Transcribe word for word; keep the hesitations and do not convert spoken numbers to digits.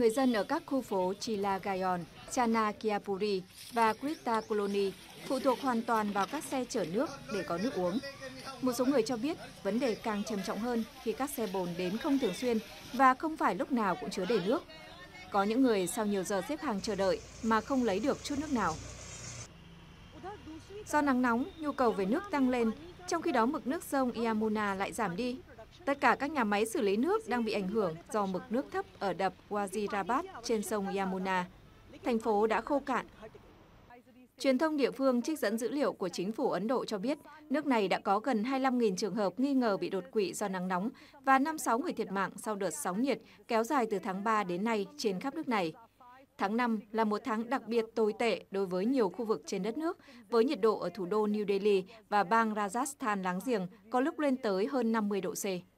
người dân ở các khu phố Chilagayon, Chana Kiapuri và Quita Colony phụ thuộc hoàn toàn vào các xe chở nước để có nước uống. Một số người cho biết vấn đề càng trầm trọng hơn khi các xe bồn đến không thường xuyên và không phải lúc nào cũng chứa đầy nước. Có những người sau nhiều giờ xếp hàng chờ đợi mà không lấy được chút nước nào. Do nắng nóng, nhu cầu về nước tăng lên, trong khi đó mực nước sông Yamuna lại giảm đi. Tất cả các nhà máy xử lý nước đang bị ảnh hưởng do mực nước thấp ở đập Wazirabad trên sông Yamuna. Thành phố đã khô cạn. Truyền thông địa phương trích dẫn dữ liệu của chính phủ Ấn Độ cho biết, nước này đã có gần hai mươi lăm nghìn trường hợp nghi ngờ bị đột quỵ do nắng nóng và năm mươi sáu người thiệt mạng sau đợt sóng nhiệt kéo dài từ tháng ba đến nay trên khắp nước này. Tháng năm là một tháng đặc biệt tồi tệ đối với nhiều khu vực trên đất nước, với nhiệt độ ở thủ đô New Delhi và bang Rajasthan láng giềng có lúc lên tới hơn năm mươi độ C.